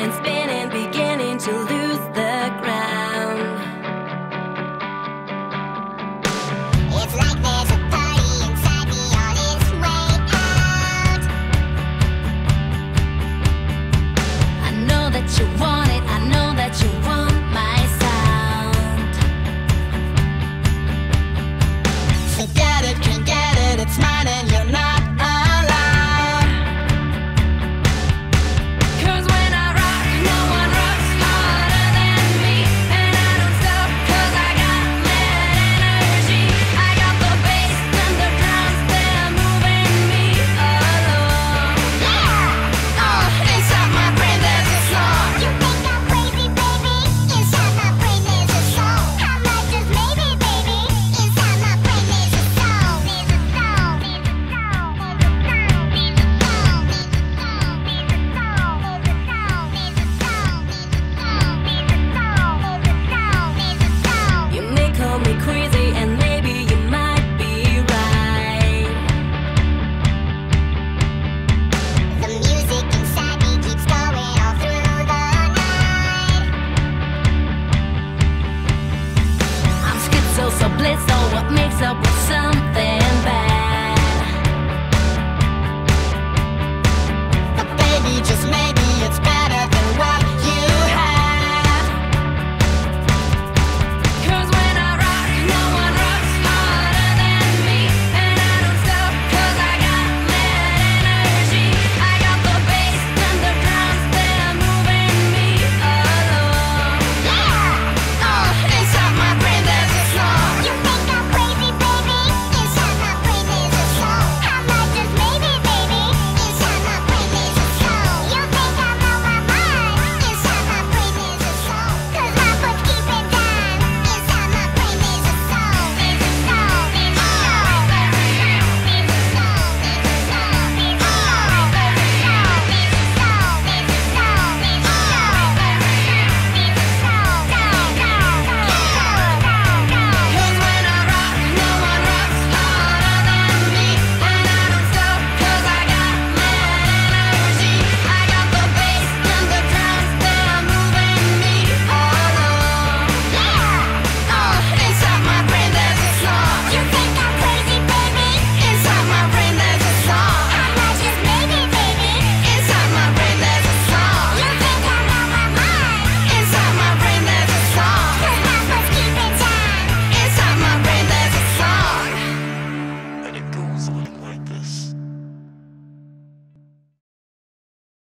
and spin.